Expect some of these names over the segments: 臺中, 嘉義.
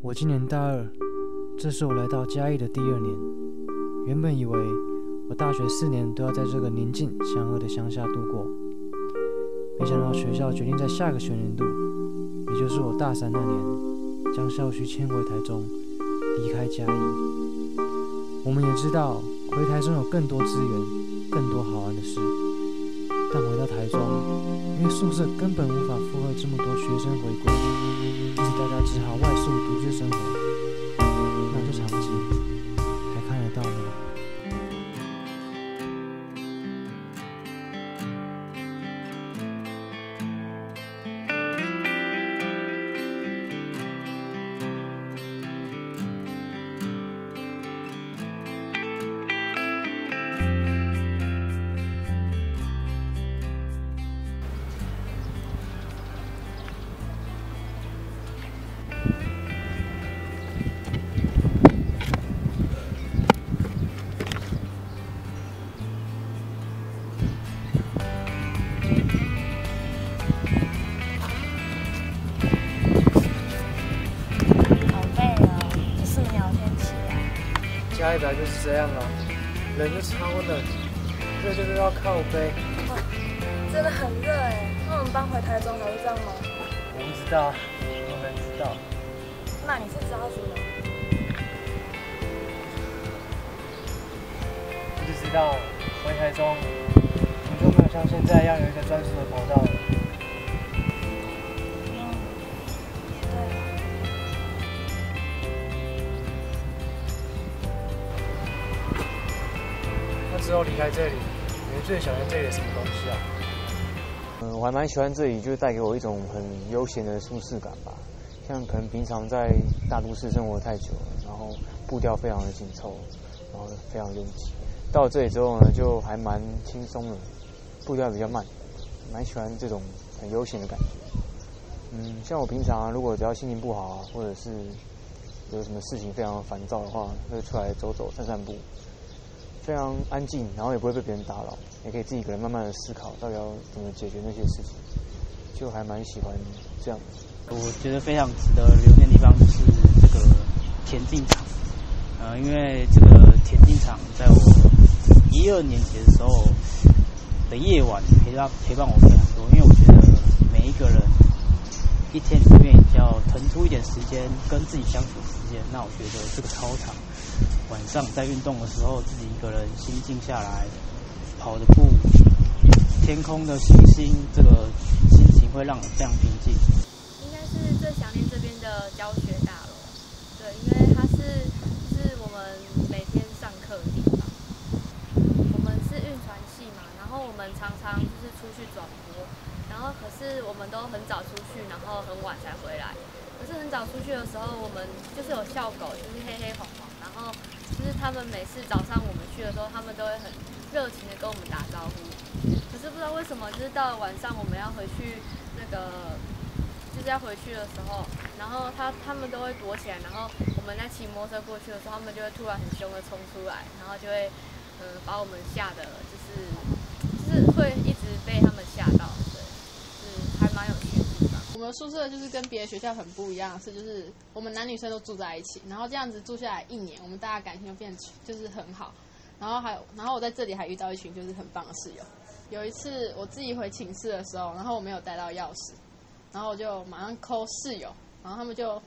我今年大二，这是我来到嘉义的第2年。原本以为我大学4年都要在这个宁静祥和的乡下度过，没想到学校决定在下个学年度，也就是我大3那年，将校区迁回台中，离开嘉义。我们也知道回台中有更多资源，更多好玩的事，但回到台中，因为宿舍根本无法负荷这么多学生回归，因此大家只好外宿独居生活。那这场景还看得到吗？嘉义本来就是这样啊，人就超冷，热就热到靠背。真的很热哎！那我们搬回台中还是这样吗？我不知道，我们知道。那你是知道什么？我就知道回台中，我们就没有像现在一样有一个专属的跑道了。之后离开这里，你们最喜欢这里的什么东西啊？我还蛮喜欢这里，就是带给我一种很悠闲的舒适感吧。像可能平常在大都市生活太久了，然后步调非常的紧凑，然后非常拥挤。到了这里之后呢，就还蛮轻松的，步调比较慢，蛮喜欢这种很悠闲的感觉。像我平常如果只要心情不好啊，或者是有什么事情非常烦躁的话，就出来走走、散散步。非常安静，然后也不会被别人打扰，也可以自己一个人慢慢的思考到底要怎么解决那些事情，就还蛮喜欢这样子。我觉得非常值得留念的地方就是这个田径场，因为这个田径场在我12年级的时候的夜晚陪伴我非常多，因为我觉得每一个人一天里面要腾出一点时间跟自己相处时间，那我觉得这个操场。晚上在运动的时候，自己一个人心静下来，跑的步，天空的星星，这个心情会让我非常平静。应该是最想念这边的教学大楼，对，因为它是我们每天上课的地方。我们是运传系嘛，然后我们常常就是出去转播，然后可是我们都很早出去，然后很晚才回来。可是很早出去的时候，我们就是有校狗，就是黑黑红红。然后就是他们每次早上我们去的时候，他们都会很热情的跟我们打招呼。可是不知道为什么，就是到了晚上我们要回去那个，就是要回去的时候，然后他们都会躲起来，然后我们在骑摩托车过去的时候，他们就会突然很凶的冲出来，然后就会把我们吓得就是会一直被他们吓到，对，就是还蛮有趣的。我们宿舍就是跟别的学校很不一样的是，就是我们男女生都住在一起，然后这样子住下来1年，我们大家感情就变就是很好。然后我在这里还遇到一群就是很棒的室友。有一次我自己回寝室的时候，然后我没有带到钥匙，然后我就马上call室友，然后他们就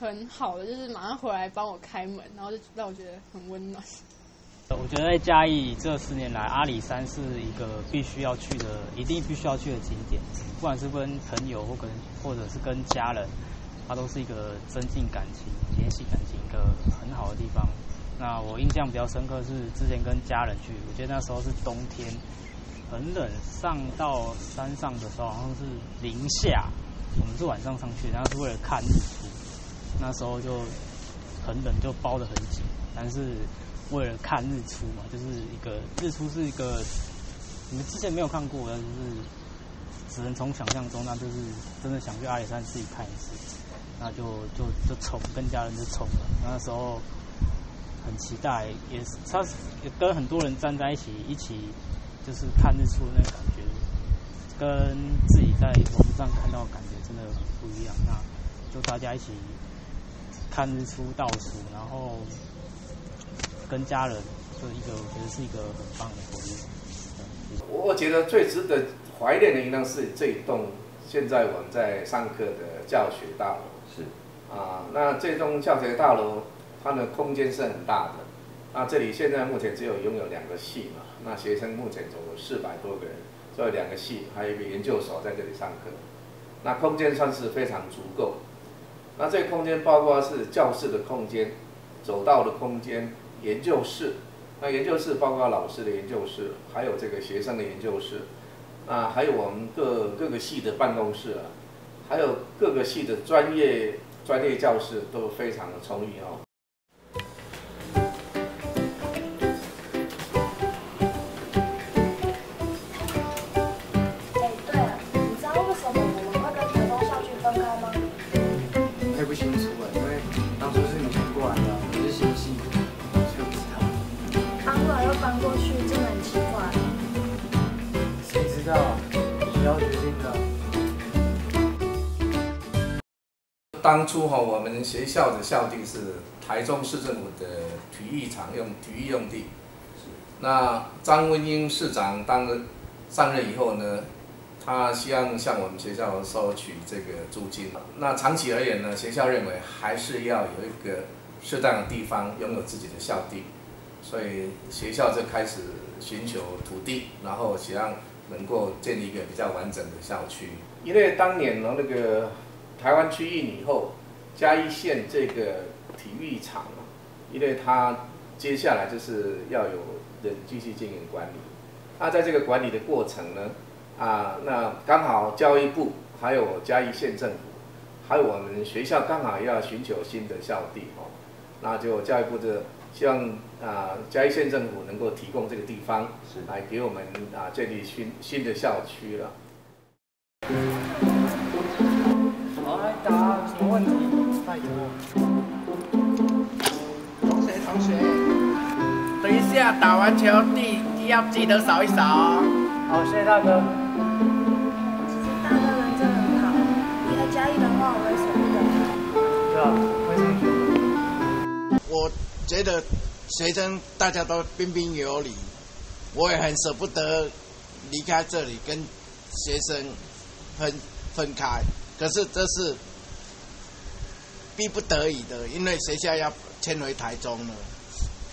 很好的就是马上回来帮我开门，然后就让我觉得很温暖。我觉得在嘉义这4年来，阿里山是一个一定必须要去的景点，不管是跟朋友或者是跟家人，它都是一个增进感情、联系感情一个很好的地方。那我印象比较深刻是之前跟家人去，我觉得那时候是冬天，很冷，上到山上的时候好像是0下，我们是晚上上去，然后是为了看日出，那时候就很冷，就包得很紧，但是。为了看日出嘛，就是一个日出是一个你们之前没有看过的，就是只能从想象中，那就是真的想去阿里山自己看一次，那就冲，跟家人就冲了。那时候很期待，也是他跟很多人站在一起就是看日出的那个感觉，跟自己在网上看到的感觉真的不一样。那就大家一起看日出倒数，然后跟家人的一个，我觉得是一个很棒的回忆。我觉得最值得怀念的应当是这一栋现在我们在上课的教学大楼。是啊，那这栋教学大楼它的空间是很大的。那这里现在目前只有拥有2个系嘛，那学生目前总共400多个人，只有2个系，还有一个研究所在这里上课。 那空间算是非常足够，那这个空间包括是教室的空间、走道的空间、研究室，那研究室包括老师的研究室，还有这个学生的研究室，那还有我们各个系的办公室啊，还有各个系的专业教室都非常的充裕哦。 当初哈，我们学校的校地是台中市政府的体育用地。那张文英市长上任以后呢，他希望向我们学校收取这个租金。那长期而言呢，学校认为还是要有一个适当的地方拥有自己的校地，所以学校就开始寻求土地，然后希望能够建立一个比较完整的校区。因为当年呢，那个 台湾区域以后，嘉义县这个体育场嘛，因为它接下来就是要有人继续经营管理。那在这个管理的过程呢，那刚好教育部还有嘉义县政府，还有我们学校刚好要寻求新的校地哦，那就教育部就希望嘉义县政府能够提供这个地方，来给我们建立新的校区了。 答什么问题？拜托，同学，等一下打完球地要记得扫一扫哦。好，谢谢大哥。其实大哥人真的很好，你来嘉义的话，我会舍不得。对啊，我也是。我觉得学生大家都彬彬有礼，我也很舍不得离开这里跟学生分开。 可是这是逼不得已的，因为学校要迁回台中了，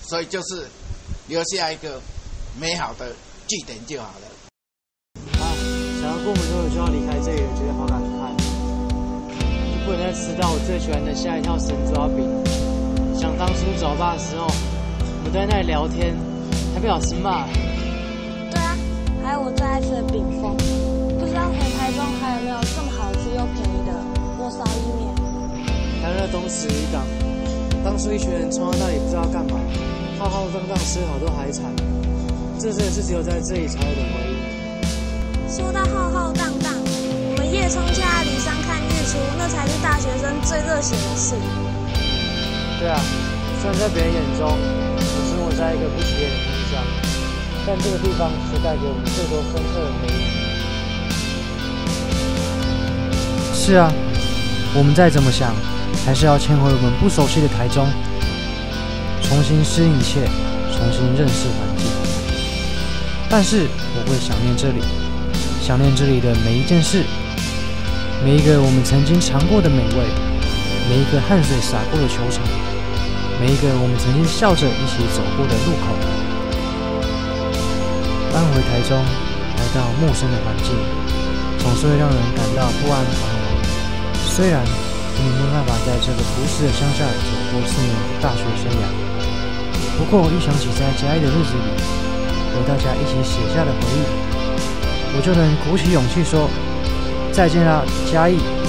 所以就是留下一个美好的据点就好了。啊，想到过不久就要离开这里，我觉得好感慨，就不能再吃到我最喜欢的下一套神抓饼。想当初早八的时候，我们在那里聊天，还被老师骂。对啊，还有我最爱吃的饼风。 不知道回台中还有没有这么好吃又便宜的锅烧意面？台湾的东石渔港，当初一群人冲到那里不知道干嘛，浩浩荡荡吃好多海产，这真的是只有在这里才有的回忆。说到浩浩荡荡，我们夜冲下里山看日出，那才是大学生最热血的事。对啊，虽然在别人眼中，我生活在一个不起眼的乡下，但这个地方却带给我们最多深刻的回忆。 是啊，我们再怎么想，还是要迁回我们不熟悉的台中，重新适应一切，重新认识环境。但是我会想念这里，想念这里的每一件事，每一个我们曾经尝过的美味，每一个汗水洒过的球场，每一个我们曾经笑着一起走过的路口。搬回台中，来到陌生的环境，总是会让人感到不安彷徨。 虽然我们没办法在这个朴实的乡下走过4年的大学生涯，不过一想起在嘉义的日子里，和大家一起写下的回忆，我就能鼓起勇气说再见啦，嘉义。